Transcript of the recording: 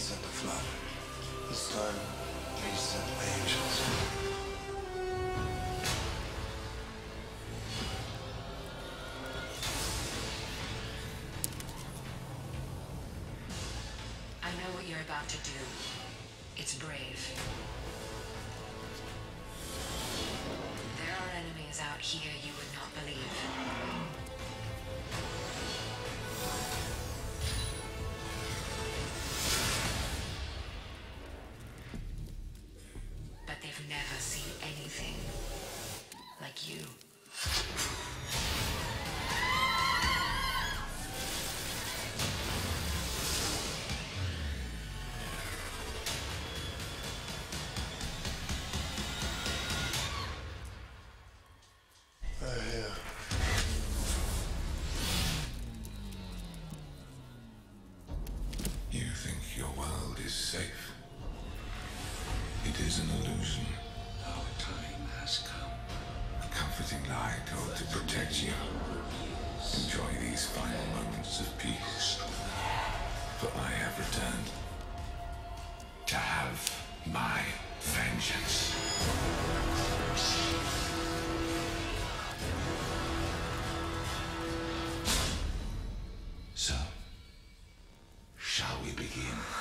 He sent the flood. This time, he sent angels. I know what you're about to do. It's brave. There are enemies out here you would not believe. Never seen anything like you. You think your world is safe? It is an illusion. Our time has come. A comforting lie told to protect you. Enjoy these final moments of peace. For I have returned to have my vengeance. So, shall we begin?